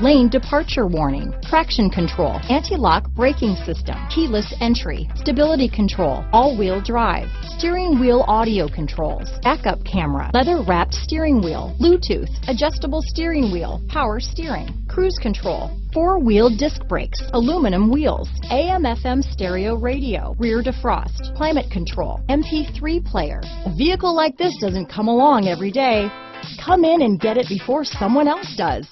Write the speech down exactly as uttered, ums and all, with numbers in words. lane departure warning, traction control, anti-lock braking system, keyless entry, stability control, all-wheel drive, steering wheel audio controls, backup camera, leather-wrapped steering wheel, Bluetooth, adjustable steering wheel, power steering, cruise control, four-wheel disc brakes, aluminum wheels, A M F M stereo radio, rear defrost, climate control, M P three player. A vehicle like this doesn't come along every day. Come in and get it before someone else does.